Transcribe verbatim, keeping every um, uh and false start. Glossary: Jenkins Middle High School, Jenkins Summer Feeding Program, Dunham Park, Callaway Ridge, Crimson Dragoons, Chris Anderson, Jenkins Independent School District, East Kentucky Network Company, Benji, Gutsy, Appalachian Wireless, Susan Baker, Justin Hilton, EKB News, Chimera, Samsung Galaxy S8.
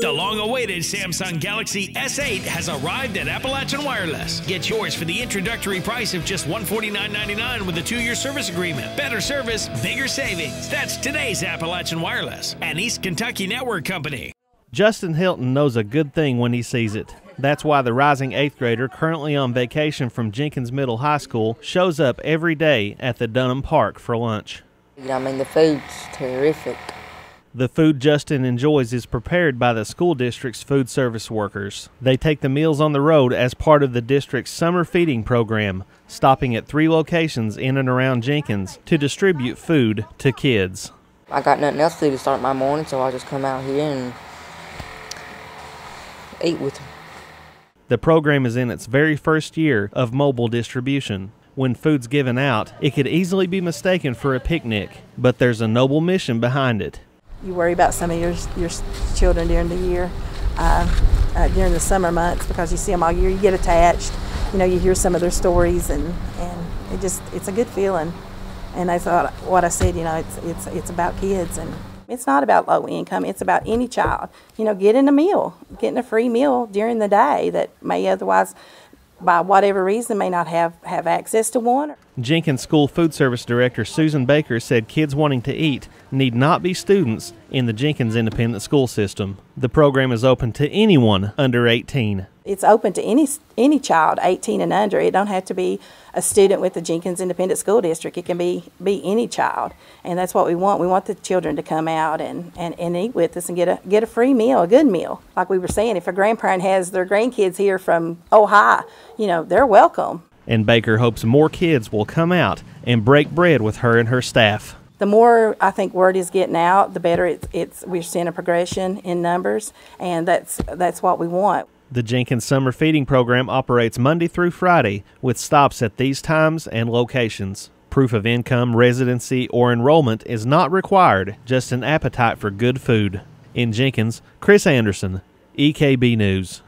The long-awaited Samsung Galaxy S eight has arrived at Appalachian Wireless. Get yours for the introductory price of just one hundred forty-nine ninety-nine dollars with a two-year service agreement. Better service, bigger savings. That's today's Appalachian Wireless and East Kentucky Network Company. Justin Hilton knows a good thing when he sees it. That's why the rising eighth grader, currently on vacation from Jenkins Middle High School, shows up every day at the Dunham Park for lunch. I mean, the food's terrific. The food Justin enjoys is prepared by the school district's food service workers. They take the meals on the road as part of the district's summer feeding program, stopping at three locations in and around Jenkins to distribute food to kids. I got nothing else to do to start my morning, so I just come out here and eat with them. The program is in its very first year of mobile distribution. When food's given out, it could easily be mistaken for a picnic, but there's a noble mission behind it. You worry about some of your, your children during the year, uh, uh, during the summer months, because you see them all year, you get attached, you know, you hear some of their stories, and, and it just, it's a good feeling. And that's what I said, you know, it's, it's, it's about kids. And it's not about low income, it's about any child, you know, getting a meal, getting a free meal during the day that may otherwise, by whatever reason, may not have, have access to one. Jenkins School Food Service Director Susan Baker said kids wanting to eat need not be students in the Jenkins Independent School System. The program is open to anyone under eighteen. It's open to any any child eighteen and under. It don't have to be a student with the Jenkins Independent School District. It can be, be any child, and that's what we want. We want the children to come out and, and, and eat with us and get a, get a free meal, a good meal. Like we were saying, if a grandparent has their grandkids here from Ohio, you know, they're welcome. And Baker hopes more kids will come out and break bread with her and her staff. The more I think word is getting out, the better it's, it's we're seeing a progression in numbers, and that's that's what we want. The Jenkins Summer Feeding Program operates Monday through Friday with stops at these times and locations. Proof of income, residency, or enrollment is not required, just an appetite for good food. In Jenkins, Chris Anderson, E K B News.